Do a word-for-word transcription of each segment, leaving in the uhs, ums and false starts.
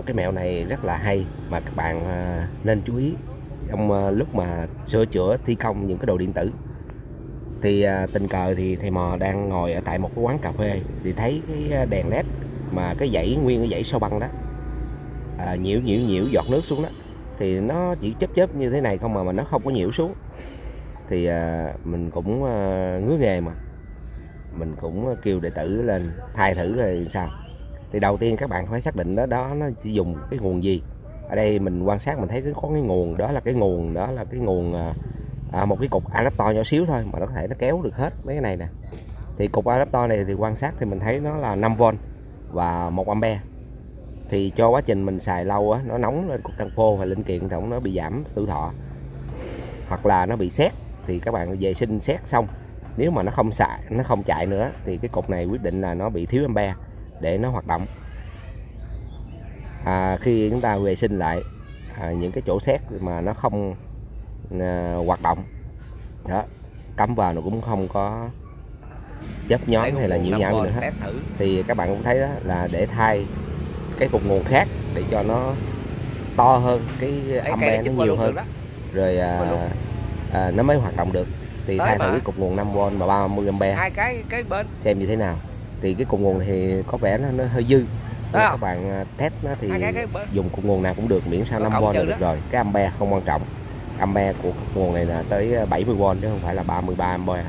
một cái mẹo này rất là hay mà các bạn nên chú ý trong lúc mà sửa chữa thi công những cái đồ điện tử. Thì tình cờ thì thầy Mò đang ngồi ở tại một cái quán cà phê thì thấy cái đèn led mà cái dãy nguyên cái dãy sau băng đó à, nhiễu nhiễu nhiễu giọt nước xuống đó, thì nó chỉ chớp chớp như thế này không mà mà nó không có nhiễu xuống. Thì à, mình cũng à, ngứa nghề mà mình cũng kêu đệ tử lên thay thử rồi sao. Thì đầu tiên các bạn phải xác định đó đó nó chỉ dùng cái nguồn gì. Ở đây mình quan sát mình thấy cái có cái nguồn đó là cái nguồn đó là cái nguồn à, một cái cục adapter nhỏ xíu thôi mà nó có thể nó kéo được hết mấy cái này nè. Thì cục adapter này thì quan sát thì mình thấy nó là năm vôn và một ampere. Thì cho quá trình mình xài lâu á, nó nóng lên cục than khô và linh kiện cũng nó bị giảm tuổi thọ hoặc là nó bị sét. Thì các bạn vệ sinh sét xong, nếu mà nó không xài nó không chạy nữa thì cái cục này quyết định là nó bị thiếu ampere để nó hoạt động. À, khi chúng ta vệ sinh lại à, những cái chỗ sét mà nó không à, hoạt động đó, cắm vào nó cũng không có chớp nhón hay là nhiễu nhão gì nữa hết. Thì các bạn cũng thấy đó là để thay cái cục nguồn khác để cho nó to hơn, cái ampere nó nhiều hơn rồi à, à, nó mới hoạt động được. Thì thay thử cái cục nguồn năm vôn mà ba mươi ampere hai cái cái bên xem như thế nào. Thì cái cục nguồn thì có vẻ nó, nó hơi dư. Nếu các bạn test nó thì cái, cái dùng cục nguồn nào cũng được miễn sao năm vôn là được đó. Rồi cái ampere không quan trọng, ampere của cục nguồn này là tới bảy mươi vôn chứ không phải là ba mươi ba ampere.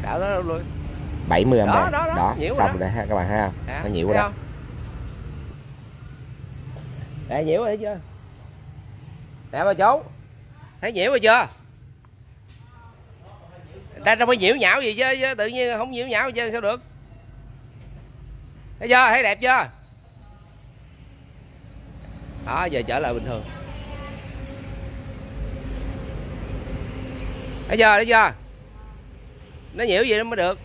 bảy mươi ampere đó, đó, đó. Đó. Xong rồi ha, các bạn thấy không à, nó nhiễu rồi đó. Nè nhiễu rồi chưa nè bà chú, thấy nhiễu rồi chưa? Đây đâu có nhiễu nhão gì chứ, tự nhiên không nhiễu nhão gì chứ sao được. Thấy chưa, thấy đẹp chưa? Đó, giờ trở lại bình thường. Thấy chưa, thấy chưa? Nó nhiễu gì nó mới được.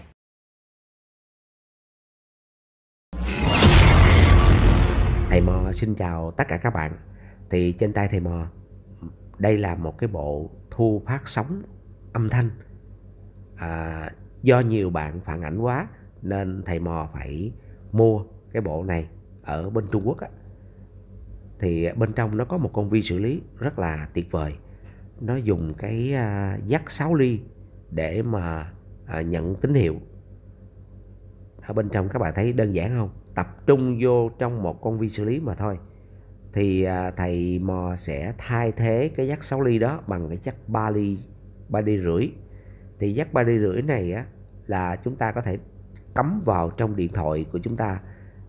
Thầy Mò xin chào tất cả các bạn. Thì trên tay thầy Mò đây là một cái bộ thu phát sóng âm thanh. À, do nhiều bạn phản ảnh quá nên thầy Mò phải mua cái bộ này ở bên Trung Quốc á. Thì bên trong nó có một con vi xử lý rất là tuyệt vời. Nó dùng cái à, jack sáu ly để mà à, nhận tín hiệu. Ở bên trong các bạn thấy đơn giản không? Tập trung vô trong một con vi xử lý mà thôi. Thì à, thầy Mò sẽ thay thế cái jack sáu ly đó bằng cái jack ba ly, ba ly rưỡi. Thì jack ba ly rưỡi này á, là chúng ta có thể cắm vào trong điện thoại của chúng ta.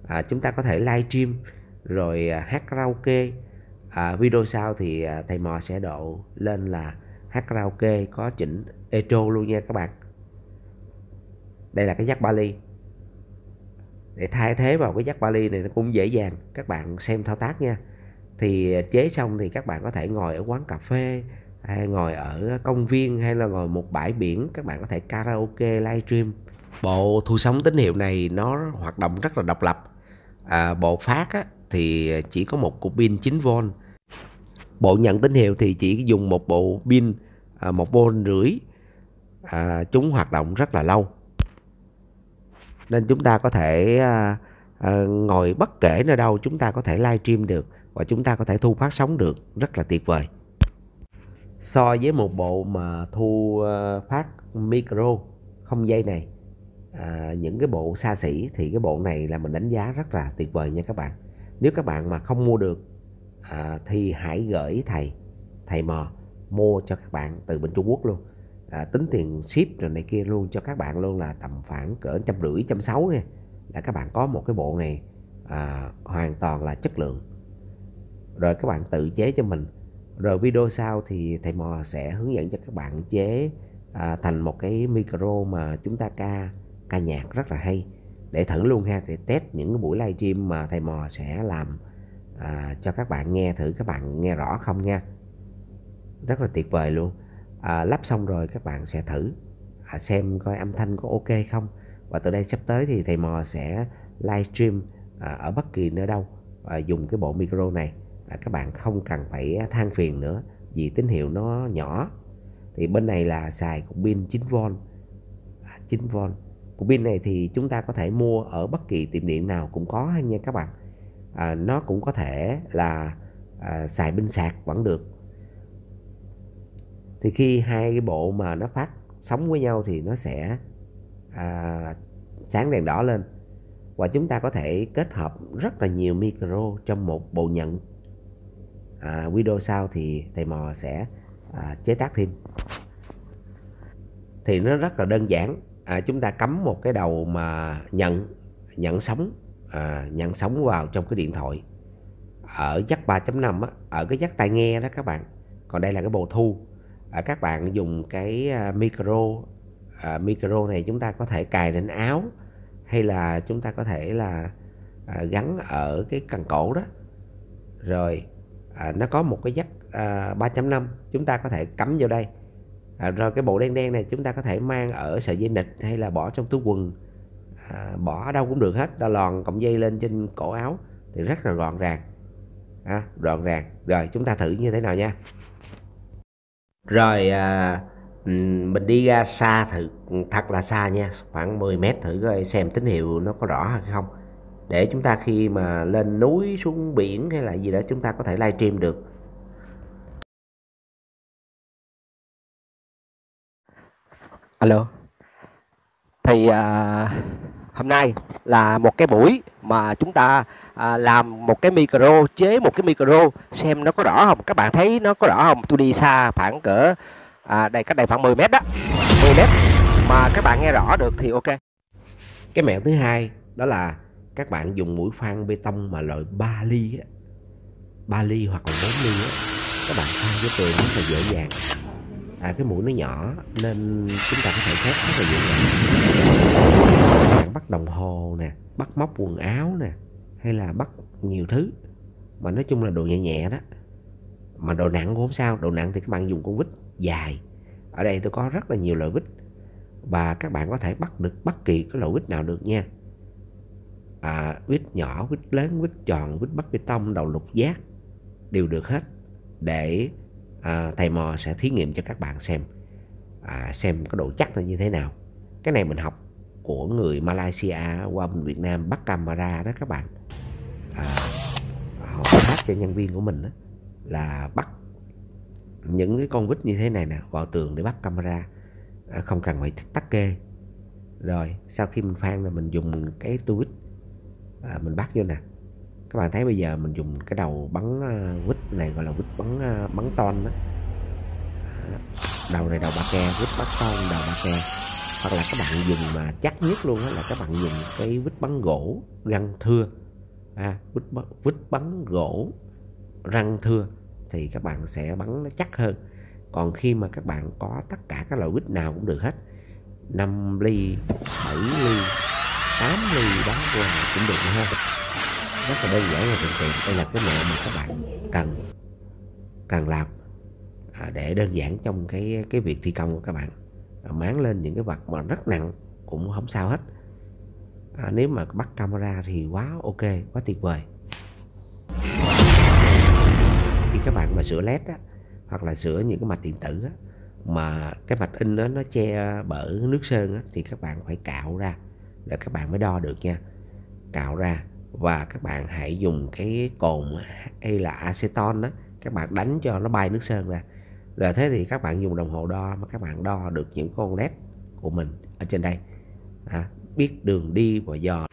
À, chúng ta có thể live stream rồi hát karaoke. À, video sau thì thầy Mò sẽ độ lên là hát karaoke có chỉnh echo luôn nha các bạn. Đây là cái jack ba ly. Để thay thế vào cái jack ba ly này nó cũng dễ dàng, các bạn xem thao tác nha. Thì chế xong thì các bạn có thể ngồi ở quán cà phê hay ngồi ở công viên hay là ngồi một bãi biển, các bạn có thể karaoke livestream. Bộ thu sóng tín hiệu này nó hoạt động rất là độc lập. À, bộ phát á, thì chỉ có một cục pin chín vôn. Bộ nhận tín hiệu thì chỉ dùng một bộ pin à, một vôn rưỡi. À, chúng hoạt động rất là lâu. Nên chúng ta có thể à, à, ngồi bất kể nơi đâu, chúng ta có thể live stream được và chúng ta có thể thu phát sóng được, rất là tuyệt vời. So với một bộ mà thu phát micro không dây này, à, những cái bộ xa xỉ, thì cái bộ này là mình đánh giá rất là tuyệt vời nha các bạn. Nếu các bạn mà không mua được à, thì hãy gửi thầy thầy Mò mua cho các bạn từ bên Trung Quốc luôn. À, tính tiền ship rồi này kia luôn cho các bạn luôn là tầm khoảng cỡ trăm rưỡi trăm sáu nha, là các bạn có một cái bộ này à, hoàn toàn là chất lượng. Rồi các bạn tự chế cho mình. Rồi video sau thì thầy Mò sẽ hướng dẫn cho các bạn chế à, thành một cái micro mà chúng ta ca ca nhạc rất là hay. Để thử luôn ha, thì test những cái buổi live stream mà thầy Mò sẽ làm à, cho các bạn nghe thử, các bạn nghe rõ không nha. Rất là tuyệt vời luôn. À, lắp xong rồi các bạn sẽ thử à, xem coi âm thanh có ok không. Và từ đây sắp tới thì thầy Mò sẽ live stream à, ở bất kỳ nơi đâu à, dùng cái bộ micro này. À, các bạn không cần phải than phiền nữa vì tín hiệu nó nhỏ. Thì bên này là xài cục pin chín vôn. À, chín vôn. Cục pin này thì chúng ta có thể mua ở bất kỳ tiệm điện nào cũng có nha các bạn. À, nó cũng có thể là à, xài pin sạc vẫn được. Thì khi hai cái bộ mà nó phát sóng với nhau thì nó sẽ à, sáng đèn đỏ lên. Và chúng ta có thể kết hợp rất là nhiều micro trong một bộ nhận. à, Video sau thì thầy Mò sẽ à, chế tác thêm. Thì nó rất là đơn giản. à, Chúng ta cắm một cái đầu mà nhận Nhận sóng à, Nhận sóng vào trong cái điện thoại ở jack ba chấm năm á, ở cái jack tai nghe đó các bạn. Còn đây là cái bộ thu. à, Các bạn dùng cái micro à, Micro này chúng ta có thể cài lên áo, hay là chúng ta có thể là à, gắn ở cái cần cổ đó. Rồi à, nó có một cái jack à, ba chấm năm chúng ta có thể cắm vô đây. à, Rồi cái bộ đen đen này chúng ta có thể mang ở sợi dây nịt, hay là bỏ trong túi quần, à, bỏ ở đâu cũng được hết. Ta lòn cọng dây lên trên cổ áo thì rất là gọn gàng. à, Gọn gàng. Rồi chúng ta thử như thế nào nha. Rồi à, mình đi ra xa thử, thật là xa nha, khoảng mười mét, thử coi xem tín hiệu nó có rõ hay không, để chúng ta khi mà lên núi xuống biển hay là gì đó chúng ta có thể livestream được. Alo thì à, hôm nay là một cái buổi mà chúng ta à, làm một cái micro, chế một cái micro xem nó có rõ không, các bạn thấy nó có rõ không. Tôi đi xa khoảng cỡ À, đây cách đây khoảng mười mét đó, mười mét mà các bạn nghe rõ được thì ok. Cái mẹo thứ hai đó là các bạn dùng mũi khoan bê tông mà loại ba ly, ba ly hoặc là bốn ly á, các bạn khoan với tường rất là dễ dàng. À, cái mũi nó nhỏ nên chúng ta có thể xét rất là dễ dàng. Các bạn bắt đồng hồ nè, bắt móc quần áo nè, hay là bắt nhiều thứ mà nói chung là đồ nhẹ nhẹ đó. Mà đồ nặng cũng không sao, đồ nặng thì các bạn dùng con vít dài. Ở đây tôi có rất là nhiều loại vít và các bạn có thể bắt được bất kỳ cái loại vít nào được nha. à, Vít nhỏ, vít lớn, vít tròn, vít bắt bê tông, đầu lục giác đều được hết. Để à, thầy Mò sẽ thí nghiệm cho các bạn xem, à, xem cái độ chắc là như thế nào. Cái này mình học của người Malaysia qua bên Việt Nam bắt camera đó các bạn. à, Họ phát cho nhân viên của mình đó là bắt những cái con vít như thế này nè vào tường để bắt camera, à, không cần phải tắc kê. Rồi sau khi mình khoan là mình dùng cái tu vít à, mình bắt vô nè. Các bạn thấy bây giờ mình dùng cái đầu bắn uh, vít này, gọi là vít bắn uh, bắn ton đó. Đầu này đầu ba ke, vít bắn ton đầu ba ke. Hoặc là các bạn dùng mà chắc nhất luôn đó là các bạn dùng cái vít bắn gỗ răng thưa, à, vít, vít bắn gỗ răng thưa thì các bạn sẽ bắn nó chắc hơn. Còn khi mà các bạn có tất cả các loại vít nào cũng được hết, năm ly, bảy ly, tám ly đó cũng được ha. Rất là đơn giản và thuận tiện. Đây là cái mẹo mà các bạn cần cần làm để đơn giản trong cái cái việc thi công của các bạn. Máng lên những cái vật mà rất nặng cũng không sao hết. à, Nếu mà bắt camera thì quá ok, quá tuyệt vời. Các bạn mà sửa led á, hoặc là sửa những cái mạch điện tử á, mà cái mạch in đó, nó che bởi nước sơn á, thì các bạn phải cạo ra để các bạn mới đo được nha. Cạo ra và các bạn hãy dùng cái cồn hay là acetone đó, các bạn đánh cho nó bay nước sơn ra. Rồi thế thì các bạn dùng đồng hồ đo mà các bạn đo được những con led của mình ở trên đây. à, Biết đường đi và dò.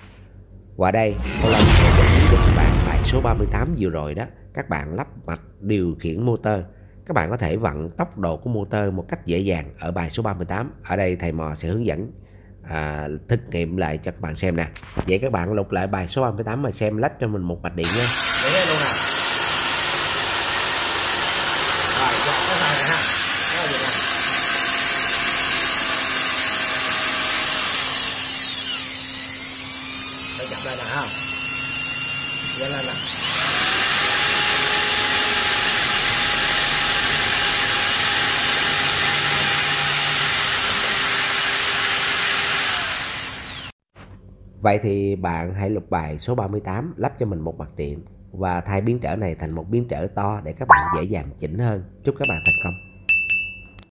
Và đây tôi làm cho các bạn bài số ba mươi tám vừa rồi đó. Các bạn lắp mạch điều khiển motor, các bạn có thể vận tốc độ của motor một cách dễ dàng ở bài số ba mươi tám. Ở đây thầy Mò sẽ hướng dẫn à, thực nghiệm lại cho các bạn xem nè. Vậy các bạn lục lại bài số ba mươi tám mà xem lách cho mình một mạch điện nha. Để luôn nào. Rồi, dạ, có hai này ha. Có gì nào. Để chậm lại nè ha. Để lên nè. Vậy thì bạn hãy lục bài số ba mươi tám, lắp cho mình một mặt điện và thay biến trở này thành một biến trở to để các bạn dễ dàng chỉnh hơn. Chúc các bạn thành công!